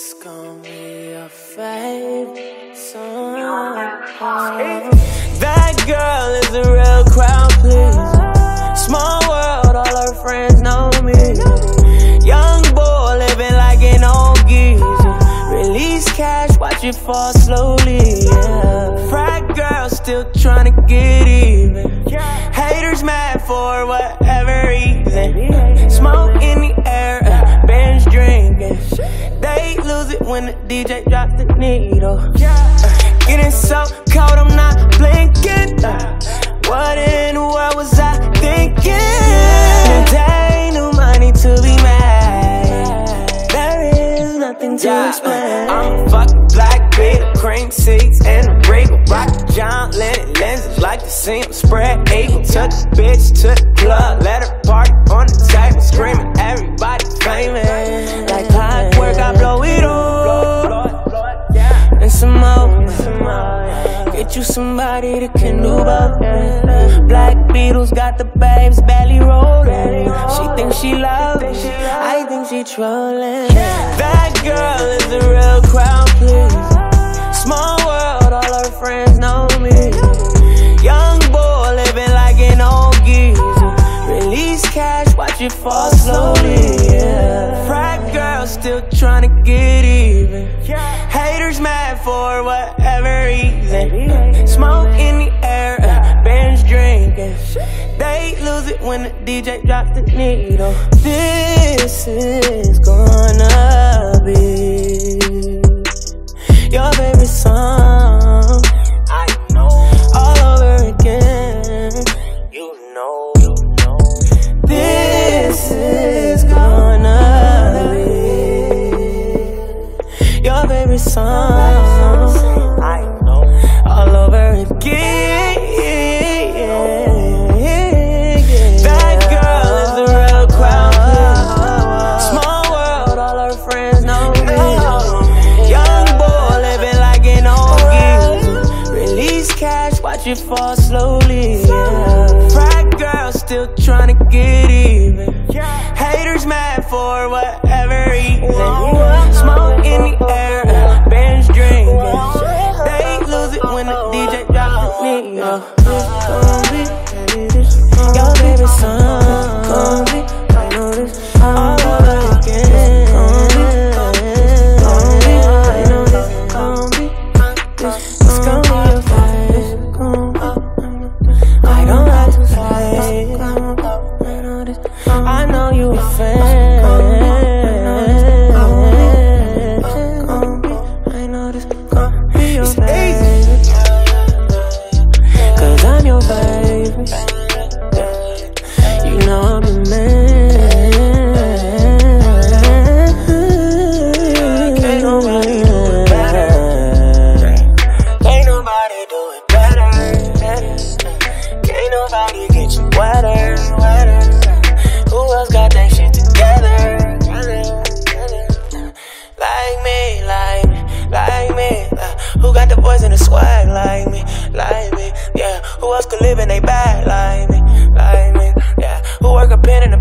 It's gonna be your favorite song. That girl is a real crowd please. Small world, all her friends know me. Young boy living like an old geezer. Release cash, watch it fall slowly, yeah. Frat girl still tryna get even. Haters mad for whatever reason. Smoke in the air, bands drinking. They lose it when the DJ drops the needle. Getting so cold, I'm not blinking. What in the world was I thinking? There ain't no money to be made. There is nothing to explain. I'm fucking Black Beatles, cream seats and a regal. Rock John Lennon lenses, like to see them spread eagle. Took the bitch to the club, let her party on the table, screaming, everybody famous. Like clockwork, I blow it all and some more. Get you somebody that can do both. Black Beatles got the babes belly rolling. She thinks she loves me, I think she trolling. That girl is a real crowd please. Small world, all her friends know me. Young boy living like an old geezer. Release cash, watch it fall slowly, yeah. Frat girl still tryna get even. Haters mad for whatever reason. Smoke in the air, bands drinking. They lose it when the DJ drops the needle. This is gonna be your favorite song. I know. All over again. You know, this is gonna be your favorite song. I know. All over again. That girl is the real crowd. Small world, all her friends know me. Young boy living like an old geezer. Release cash, watch it fall slowly, yeah. Frat girl still tryna get even. Haters mad for whatever reason. Smoke in the air, bands drinking. They lose it when the DJ drops the needle. Your favorite song. I know this. All over again. I know this. It's gonna be your fight. I don't like to fight. I know you a fan. I know this. Be your favorite. 'Cause I'm your favorite. I'm the man. Can't nobody do it better. Can't nobody do it better. Can't nobody get you wetter. Who else got that shit together? Like me, like me. Who got the boys in the swag? Like me, yeah. Who else could live in they bag? Like me, yeah. Who work a pen in a